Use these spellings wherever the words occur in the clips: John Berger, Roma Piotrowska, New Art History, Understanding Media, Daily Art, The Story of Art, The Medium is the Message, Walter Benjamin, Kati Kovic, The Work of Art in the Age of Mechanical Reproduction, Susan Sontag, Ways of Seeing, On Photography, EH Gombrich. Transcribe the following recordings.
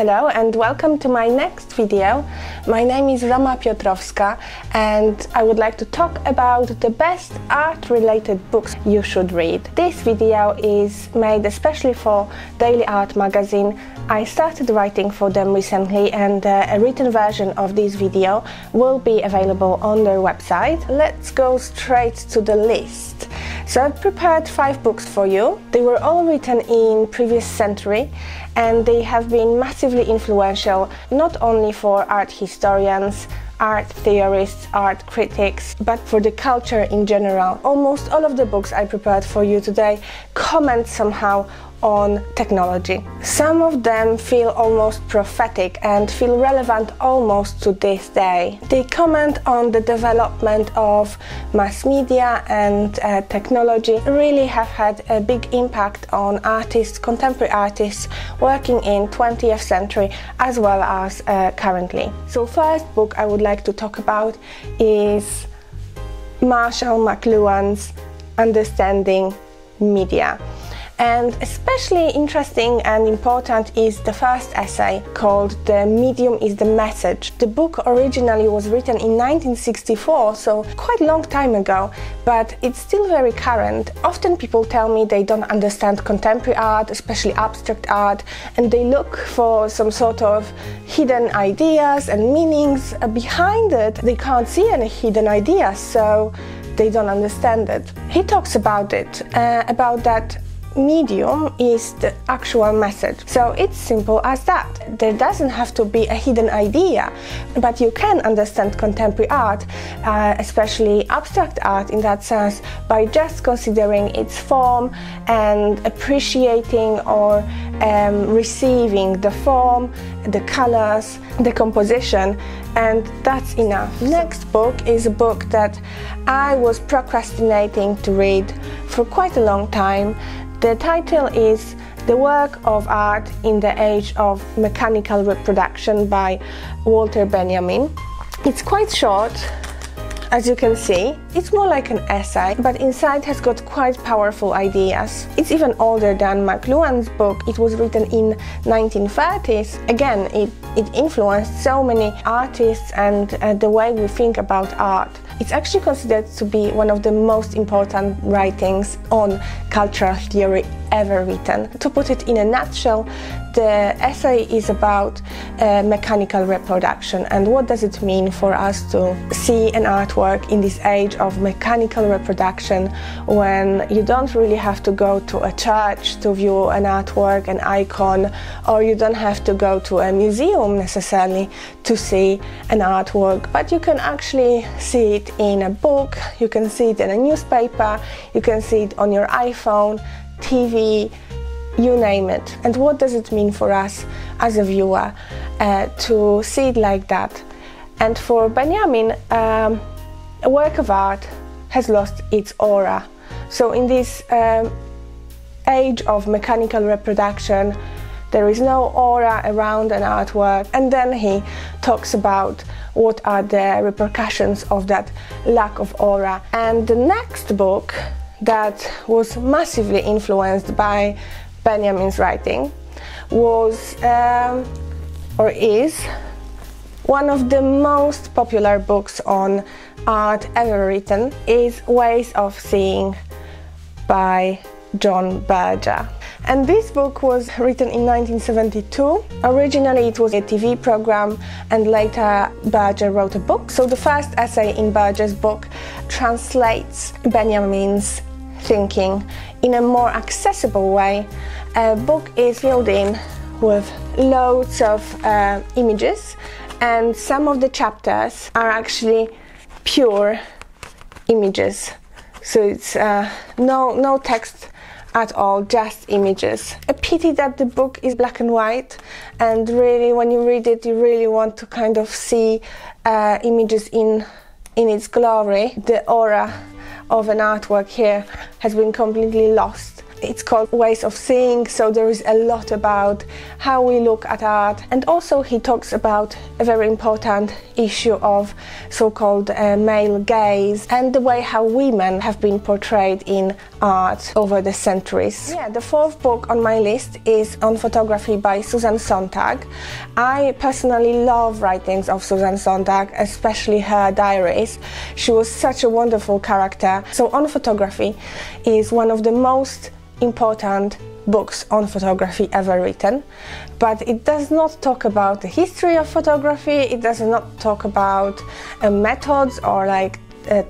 Hello and welcome to my next video. My name is Roma Piotrowska and I would like to talk about the best art-related books you should read. This video is made especially for Daily Art magazine. I started writing for them recently and a written version of this video will be available on their website. Let's go straight to the list. So I've prepared 5 books for you. They were all written in previous century and they have been massively influential not only for art historians, art theorists, art critics, but for the culture in general. Almost all of the books I prepared for you today comment somehow on technology. Some of them feel almost prophetic and feel relevant almost to this day. They comment on the development of mass media and technology really have had a big impact on artists, contemporary artists working in 20th century as well as currently. So first book I would like to talk about is Marshall McLuhan's Understanding Media. And especially interesting and important is the first essay called The Medium is the Message. The book originally was written in 1964, so quite a long time ago, but it's still very current. Often people tell me they don't understand contemporary art, especially abstract art, and they look for some sort of hidden ideas and meanings behind it. They can't see any hidden ideas, so they don't understand it. He talks about it, about that medium is the actual message. So it's simple as that. There doesn't have to be a hidden idea, but you can understand contemporary art, especially abstract art in that sense, by just considering its form and appreciating or receiving the form, the colors, the composition, and that's enough. Next book is a book that I was procrastinating to read for quite a long time. The title is The Work of Art in the Age of Mechanical Reproduction by Walter Benjamin. It's quite short, as you can see. It's more like an essay, but inside has got quite powerful ideas. It's even older than McLuhan's book. It was written in 1930s. Again, it influenced so many artists and the way we think about art. It's actually considered to be one of the most important writings on cultural theory ever written. To put it in a nutshell, the essay is about mechanical reproduction and what does it mean for us to see an artwork in this age of mechanical reproduction when you don't really have to go to a church to view an artwork, an icon, or you don't have to go to a museum necessarily to see an artwork, but you can actually see it in a book, you can see it in a newspaper, you can see it on your iPhone, TV, you name it. And what does it mean for us as a viewer to see it like that? And for Benjamin, a work of art has lost its aura. So in this age of mechanical reproduction, there is no aura around an artwork. And then he talks about what are the repercussions of that lack of aura. And the next book that was massively influenced by Benjamin's writing was or is one of the most popular books on art ever written, is Ways of Seeing by John Berger. And this book was written in 1972. Originally it was a TV program and later Berger wrote a book. So the first essay in Berger's book translates Benjamin's thinking in a more accessible way. A book is filled in with loads of images and some of the chapters are actually pure images. So it's no text at all, just images. A pity that the book is black and white, and really when you read it you really want to kind of see images in its glory. The aura of an artwork here has been completely lost. It's called Ways of Seeing, so there is a lot about how we look at art. And also he talks about a very important issue of so-called male gaze and the way how women have been portrayed in art over the centuries. Yeah, the fourth book on my list is On Photography by Susan Sontag. I personally love writings of Susan Sontag, especially her diaries. She was such a wonderful character. So On Photography is one of the most important books on photography ever written, but it does not talk about the history of photography, it does not talk about methods or like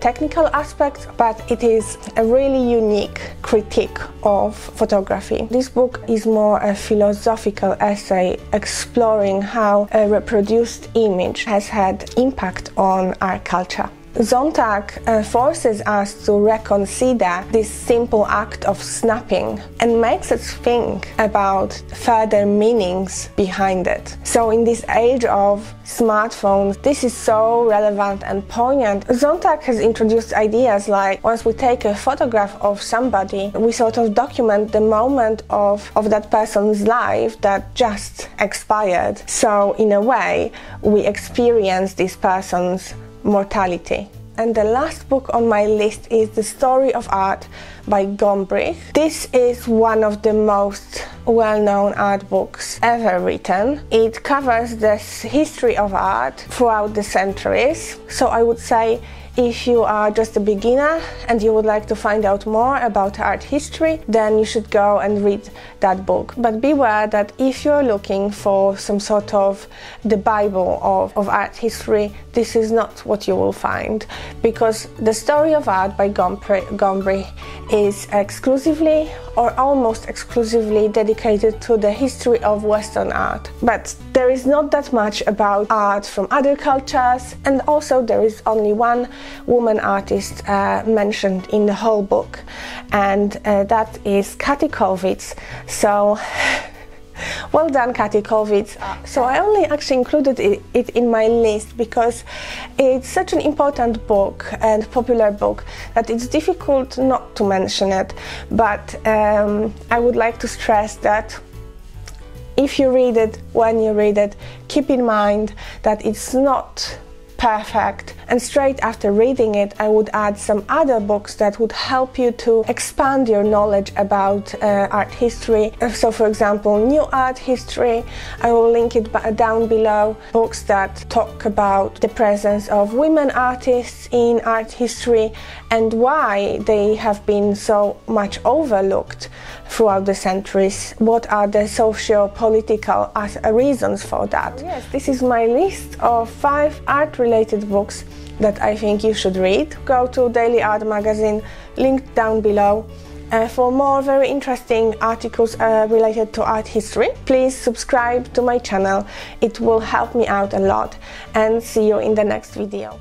technical aspects, but it is a really unique critique of photography. This book is more a philosophical essay exploring how a reproduced image has had impact on our culture. Sontag forces us to reconsider this simple act of snapping and makes us think about further meanings behind it. So in this age of smartphones, this is so relevant and poignant. Sontag has introduced ideas like, once we take a photograph of somebody, we sort of document the moment of that person's life that just expired. So in a way, we experience this person's mortality. And the last book on my list is The Story of Art by Gombrich. This is one of the most well-known art books ever written. It covers the history of art throughout the centuries. So I would say if you are just a beginner and you would like to find out more about art history, then you should go and read that book. But beware that if you're looking for some sort of the Bible of art history, this is not what you will find, because The Story of Art by Gombrich is exclusively or almost exclusively dedicated to the history of Western art. But there is not that much about art from other cultures, and also there is only one woman artist mentioned in the whole book, and that is Kati Kovic. So well done, Kati Kovic. So I only actually included it in my list because it's such an important book and popular book that it's difficult not to mention it. But I would like to stress that if you read it, when you read it, keep in mind that it's not perfect. And straight after reading it, I would add some other books that would help you to expand your knowledge about art history. So for example, New Art History, I will link it down below. Books that talk about the presence of women artists in art history and why they have been so much overlooked throughout the centuries. What are the socio-political reasons for that? Yes, this is my list of 5 art-related books that I think you should read. Go to Daily Art magazine, linked down below, for more very interesting articles related to art history. Please subscribe to my channel, it will help me out a lot, and see you in the next video.